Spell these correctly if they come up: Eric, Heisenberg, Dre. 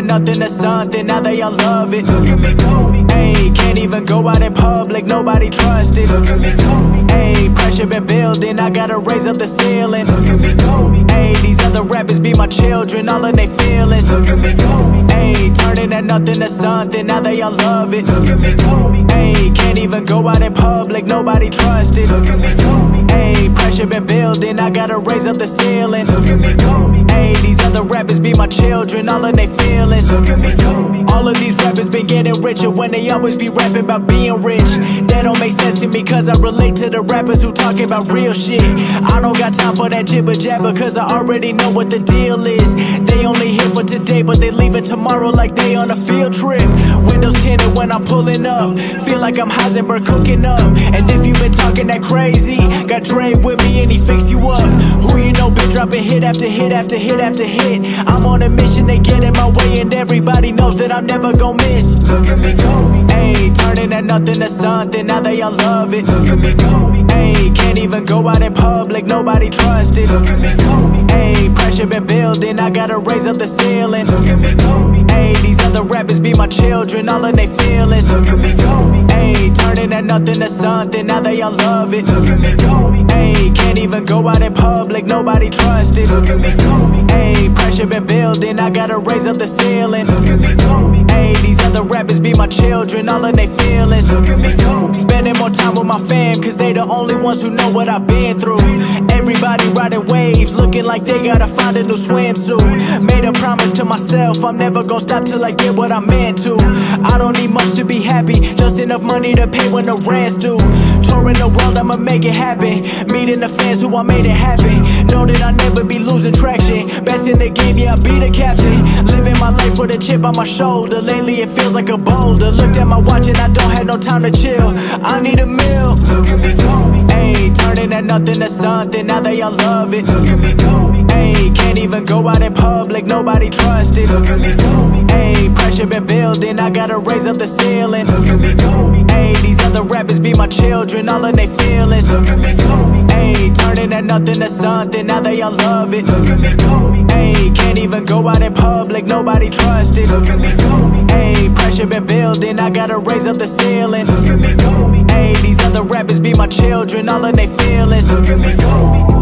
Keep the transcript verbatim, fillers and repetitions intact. had nothing to something, now they all love it. Look at me go. Ayy, can't even go out in public, nobody trusted. Look at me go. Ayy, pressure been building, I gotta raise up the ceiling. Look at me go. Ayy, these other rappers be my children, all in they feelings. Look at me go. Ayy, turning that nothing to something, now they all love it. Look at me go. Ayy, can't even go out in public, nobody trusted. Look at me go. Ayy, pressure been building, I gotta raise up the ceiling. Look at me go. Ayy, these other rappers be my children, all in they feelings. Look at me go. All of these rappers been getting richer when they always be rapping about being rich. That don't make sense to me, cause I relate to the rappers who talking about real shit. I don't got time for that jibber jabber, cause I already know what the deal is. They only here for today, but they leaving tomorrow like they on a field trip. Windows tinted when I'm pulling up, feel like I'm Heisenberg cooking up. And if you been talking that crazy, got Dre with me and he fix you up. Who you know been dropping hit after hit after hit after hit. I'm on a mission, they get in my way, and everybody knows that I'm never gon' miss. Look at me go. Ayy, turning that nothing to something, now they all love it. Look at me go. Ayy, can't even go out in public, nobody trusted. Look at me go. Ayy, pressure been building, I gotta raise up the ceiling. Look at me go. Ayy, these other rappers be my children, all in they feelings. Look at me go. Ayy, turning that nothing to something, now they all love it. Look at me go. Ayy, can't even go out in public, nobody trusted. Look at me go. Ayy, pressure been building, I gotta raise up the ceiling. Look at me go. Ayy, these other rappers be my children, all in they feelings. Look at me go. Spending more time with my fam, cause they the only ones who know what I've been through. Everybody riding waves, looking like they gotta find a new swimsuit. Made a promise to myself, I'm never gonna stop till I get what I'm meant to. I don't need much to be happy, just enough money to pay when the rent's due. Touring the world, I'ma make it happen, meeting the fans who I made it happen. Know that I'll never be losing traction, best in the game, yeah, I'll be the captain. Living my life with a chip on my shoulder, lately it feels like a boulder. Looked at my watch and I don't have no time to chill, I need a meal. Look at me go. Ayy, turning that nothing to something, now they all love it. Look at me go. Ayy, can't even go out in public, nobody trusted. Look at me go. Ayy, pressure been building, I gotta raise up the ceiling. Look at me go. Ayy, these other rappers be my children, all in they feelings. Look at me go. Ayy, turning that nothing to something, now they all love it. Look at me go. Ayy, can't even go out in public, nobody trusted. Look at me go. Ayy, pressure been building, I gotta raise up the ceiling. Look at me go. Ayy, these other rappers be my children, all in they feelings. Look at me go.